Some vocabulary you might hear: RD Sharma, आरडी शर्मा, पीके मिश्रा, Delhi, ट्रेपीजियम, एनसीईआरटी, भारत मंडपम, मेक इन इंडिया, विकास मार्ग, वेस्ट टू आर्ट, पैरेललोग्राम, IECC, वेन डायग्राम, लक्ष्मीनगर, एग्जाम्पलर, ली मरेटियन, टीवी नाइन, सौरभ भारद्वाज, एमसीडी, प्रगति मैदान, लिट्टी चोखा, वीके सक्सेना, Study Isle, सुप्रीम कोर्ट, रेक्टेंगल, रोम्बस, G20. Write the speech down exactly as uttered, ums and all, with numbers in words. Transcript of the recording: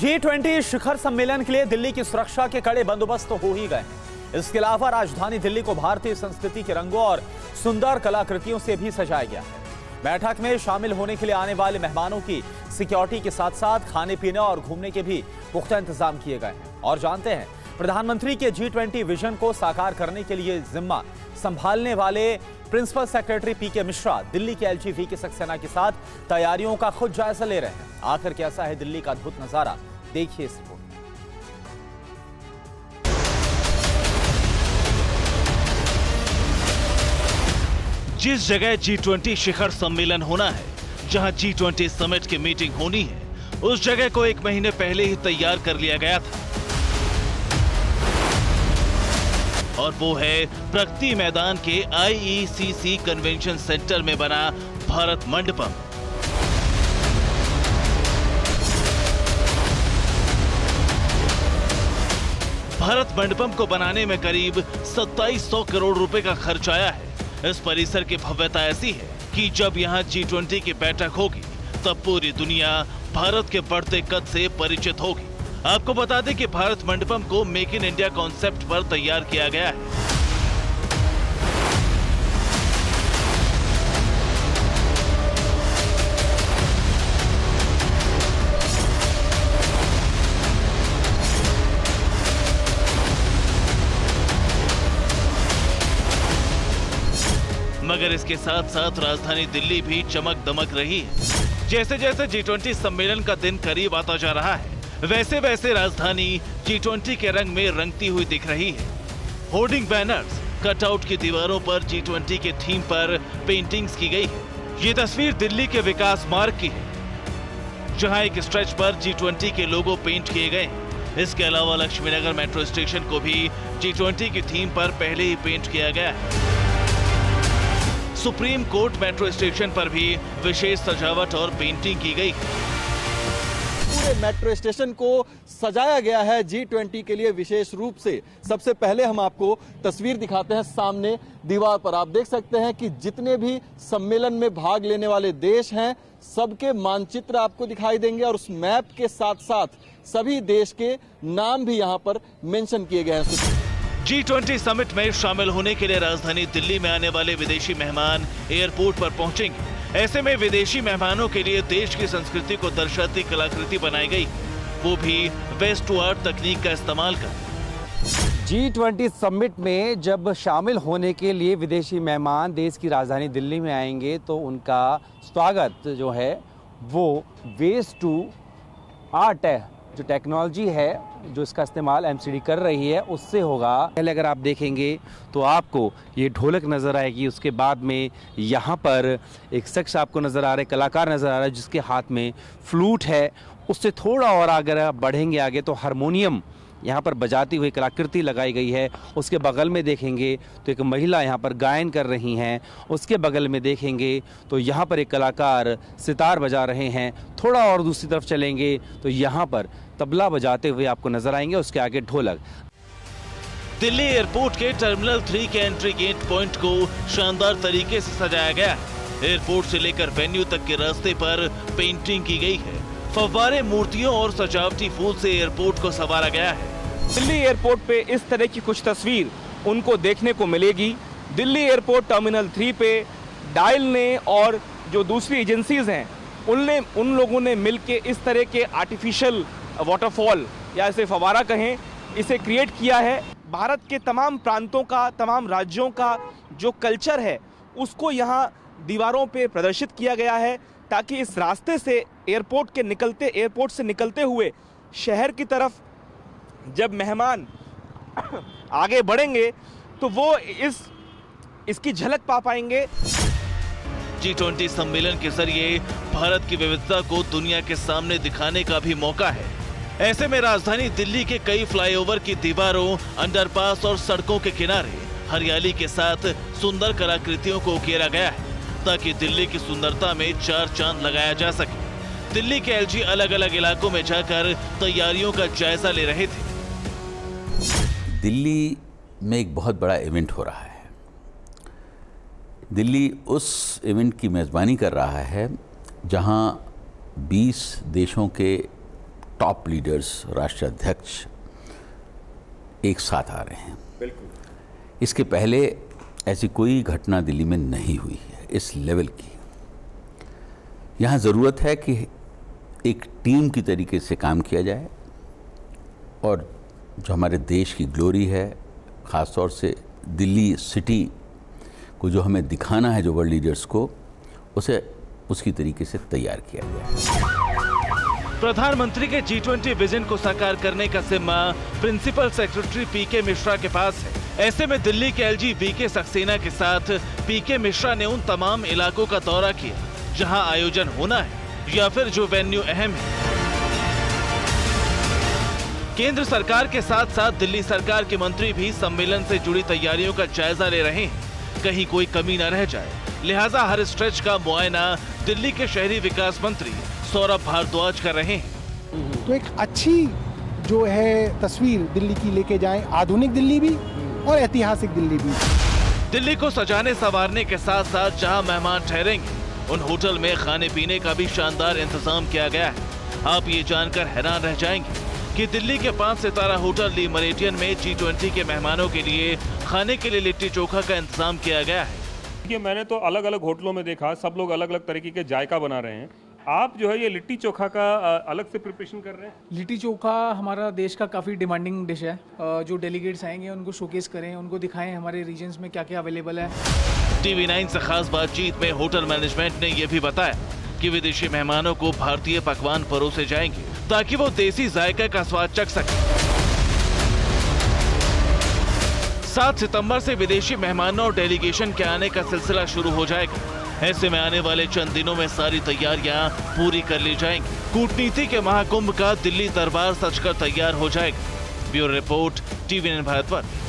G twenty शिखर सम्मेलन के लिए दिल्ली की सुरक्षा के कड़े बंदोबस्त तो हो ही गए। इसके अलावा राजधानी दिल्ली को भारतीय संस्कृति के रंगों और सुंदर कलाकृतियों से भी सजाया गया है। बैठक में शामिल होने के लिए आने वाले मेहमानों की सिक्योरिटी के साथ साथ खाने पीने और घूमने के भी पुख्ता इंतजाम किए गए हैं। और जानते हैं प्रधानमंत्री के जी ट्वेंटी विजन को साकार करने के लिए जिम्मा संभालने वाले principal secretary पीके मिश्रा Delhi के एलजी वीके सक्सेना के साथ तैयारियों का खुद जायजा ले रहे हैं। आखिर कैसा है दिल्ली का अद्भुत नजारा, देखिए इस रिपोर्ट। जिस जगह जी ट्वेंटी शिखर सम्मेलन होना है, जहां जी ट्वेंटी समिट की मीटिंग होनी है, उस जगह को एक महीने पहले ही तैयार कर लिया गया था। और वो है प्रगति मैदान के आई ई सी सी कन्वेंशन सेंटर में बना भारत मंडपम। भारत मंडपम को बनाने में करीब सत्ताईस सौ करोड़ रुपए का खर्च आया है। इस परिसर की भव्यता ऐसी है कि जब यहाँ जी ट्वेंटी की बैठक होगी तब पूरी दुनिया भारत के बढ़ते कद से परिचित होगी। आपको बता दें कि भारत मंडपम को मेक इन इंडिया कॉन्सेप्ट पर तैयार किया गया है। मगर इसके साथ साथ राजधानी दिल्ली भी चमक दमक रही है। जैसे जैसे जी ट्वेंटी सम्मेलन का दिन करीब आता जा रहा है, वैसे वैसे राजधानी जी ट्वेंटी के रंग में रंगती हुई दिख रही है। होर्डिंग बैनर्स, कटआउट की दीवारों पर जी ट्वेंटी के थीम पर पेंटिंग्स की गई है। ये तस्वीर दिल्ली के विकास मार्ग की है, जहाँ एक स्ट्रेच पर जी ट्वेंटी के लोगो पेंट किए गए। इसके अलावा लक्ष्मीनगर मेट्रो स्टेशन को भी जी ट्वेंटी की थीम पर पहले ही पेंट किया गया है। सुप्रीम कोर्ट मेट्रो स्टेशन पर भी विशेष सजावट और पेंटिंग की गई। पूरे मेट्रो स्टेशन को सजाया गया है जी ट्वेंटी के लिए विशेष रूप से। सबसे पहले हम आपको तस्वीर दिखाते हैं। सामने दीवार पर आप देख सकते हैं कि जितने भी सम्मेलन में भाग लेने वाले देश हैं, सबके मानचित्र आपको दिखाई देंगे और उस मैप के साथ साथ सभी देश के नाम भी यहाँ पर मेंशन किए गए हैं। जी ट्वेंटी समिट में शामिल होने के लिए राजधानी दिल्ली में आने वाले विदेशी मेहमान एयरपोर्ट पर पहुंचेंगे। ऐसे में विदेशी मेहमानों के लिए देश की संस्कृति को दर्शाती कलाकृति बनाई गई, वो भी वेस्ट टू आर्ट तकनीक का इस्तेमाल कर। जी ट्वेंटी समिट में जब शामिल होने के लिए विदेशी मेहमान देश की राजधानी दिल्ली में आएंगे तो उनका स्वागत जो है वो वेस्ट टू आर्ट है, जो टेक्नोलॉजी है, जो इसका इस्तेमाल एमसीडी कर रही है, उससे होगा। पहले अगर आप देखेंगे तो आपको ये ढोलक नज़र आएगी, उसके बाद में यहाँ पर एक शख्स आपको नज़र आ रहा है, कलाकार नज़र आ रहा है, जिसके हाथ में फ्लूट है। उससे थोड़ा और अगर आप बढ़ेंगे आगे तो हारमोनियम यहाँ पर बजाती हुई कलाकृति लगाई गई है। उसके बगल में देखेंगे तो एक महिला यहाँ पर गायन कर रही हैं। उसके बगल में देखेंगे तो यहाँ पर एक कलाकार सितार बजा रहे हैं। थोड़ा और दूसरी तरफ चलेंगे तो यहाँ पर तबला बजाते हुए आपको नजर आएंगे, उसके आगे ढोलक। दिल्ली एयरपोर्ट के टर्मिनल थ्री के एंट्री गेट पॉइंट को शानदार तरीके से सजाया गया है। एयरपोर्ट से लेकर वेन्यू तक के रास्ते पर पेंटिंग की गई है। फव्वारे, मूर्तियों और सजावटी फूल से एयरपोर्ट को संवारा गया है। दिल्ली एयरपोर्ट पे इस तरह की कुछ तस्वीर उनको देखने को मिलेगी। दिल्ली एयरपोर्ट टर्मिनल थ्री पे डायल ने और जो दूसरी एजेंसीज हैं उनने उन लोगों ने मिलके इस तरह के आर्टिफिशियल वाटरफॉल या इसे फव्वारा कहें, इसे क्रिएट किया है। भारत के तमाम प्रांतों का, तमाम राज्यों का जो कल्चर है उसको यहाँ दीवारों पे प्रदर्शित किया गया है, ताकि इस रास्ते से एयरपोर्ट के निकलते एयरपोर्ट से निकलते हुए शहर की तरफ जब मेहमान आगे बढ़ेंगे तो वो इस इसकी झलक पा पाएंगे। जी ट्वेंटी सम्मेलन के जरिए भारत की विविधता को दुनिया के सामने दिखाने का भी मौका है। ऐसे में राजधानी दिल्ली के कई फ्लाईओवर की दीवारों, अंडरपास और सड़कों के किनारे हरियाली के साथ सुंदर कलाकृतियों को उकेरा गया है, ताकि दिल्ली की सुंदरता में चार चांद लगाया जा सके। दिल्ली के एलजी अलग अलग इलाकों में जाकर तैयारियों का जायजा ले रहे थे। दिल्ली में एक बहुत बड़ा इवेंट हो रहा है। दिल्ली उस इवेंट की मेज़बानी कर रहा है जहां बीस देशों के टॉप लीडर्स, राष्ट्रीय अध्यक्ष एक साथ आ रहे हैं। बिल्कुल इसके पहले ऐसी कोई घटना दिल्ली में नहीं हुई है इस लेवल की। यहाँ ज़रूरत है कि एक टीम की तरीके से काम किया जाए और जो हमारे देश की ग्लोरी है, ख़ास तौर से दिल्ली सिटी को जो हमें दिखाना है, जो वर्ल्ड लीडर्स को, उसे उसकी तरीके से तैयार किया गया। प्रधानमंत्री के जी ट्वेंटी विजन को साकार करने का जिम्मा प्रिंसिपल सेक्रेटरी पीके मिश्रा के पास है। ऐसे में दिल्ली के एलजी वीके सक्सेना के साथ पीके मिश्रा ने उन तमाम इलाकों का दौरा किया जहां आयोजन होना है या फिर जो वेन्यू अहम है। केंद्र सरकार के साथ साथ दिल्ली सरकार के मंत्री भी सम्मेलन से जुड़ी तैयारियों का जायजा ले रहे हैं, कहीं कोई कमी न रह जाए, लिहाजा हर स्ट्रेच का मुआयना दिल्ली के शहरी विकास मंत्री सौरभ भारद्वाज कर रहे हैं। तो एक अच्छी जो है तस्वीर दिल्ली की लेके जाएं, आधुनिक दिल्ली भी और ऐतिहासिक दिल्ली भी। दिल्ली को सजाने संवारने के साथ साथ जहाँ मेहमान ठहरेंगे उन होटल में खाने पीने का भी शानदार इंतजाम किया गया है। आप ये जानकर हैरान रह जाएंगे कि दिल्ली के पांच सितारा होटल ली मरेटियन में जी ट्वेंटी के मेहमानों के लिए खाने के लिए लिट्टी चोखा का इंतजाम किया गया है। देखिए, मैंने तो अलग अलग होटलों में देखा, सब लोग अलग अलग तरीके के जायका बना रहे हैं। आप जो है ये लिट्टी चोखा का अलग से प्रिपरेशन कर रहे हैं? लिट्टी चोखा हमारा देश का काफ़ी डिमांडिंग डिश है। जो डेलीगेट्स आएंगे उनको शोकेस करें, उनको दिखाएं हमारे रीजन्स में क्या क्या अवेलेबल है। टीवी नाइन से खास बातचीत में होटल मैनेजमेंट ने यह भी बताया कि विदेशी मेहमानों को भारतीय पकवान परोसे जाएंगे ताकि वो देसी जायका का स्वाद चख सके। सात सितंबर से विदेशी मेहमानों और डेलीगेशन के आने का सिलसिला शुरू हो जाएगा। ऐसे में आने वाले चंद दिनों में सारी तैयारियां पूरी कर ली जाएंगी। कूटनीति के महाकुंभ का दिल्ली दरबार सजकर तैयार हो जाएगा। Bureau report, टीवी नाइन Bharat.